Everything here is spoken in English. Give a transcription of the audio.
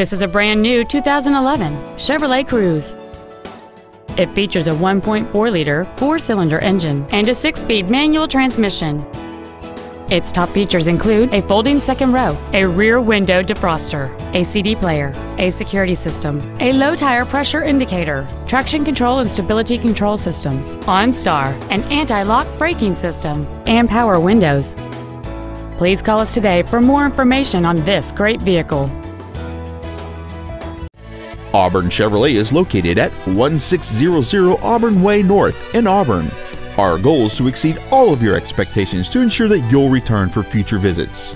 This is a brand new 2011 Chevrolet Cruze. It features a 1.4-liter four-cylinder engine and a 6-speed manual transmission. Its top features include a folding second row, a rear window defroster, a CD player, a security system, a low tire pressure indicator, traction control and stability control systems, OnStar, an anti-lock braking system, and power windows. Please call us today for more information on this great vehicle. Auburn Chevrolet is located at 1600 Auburn Way North in Auburn. Our goal is to exceed all of your expectations to ensure that you'll return for future visits.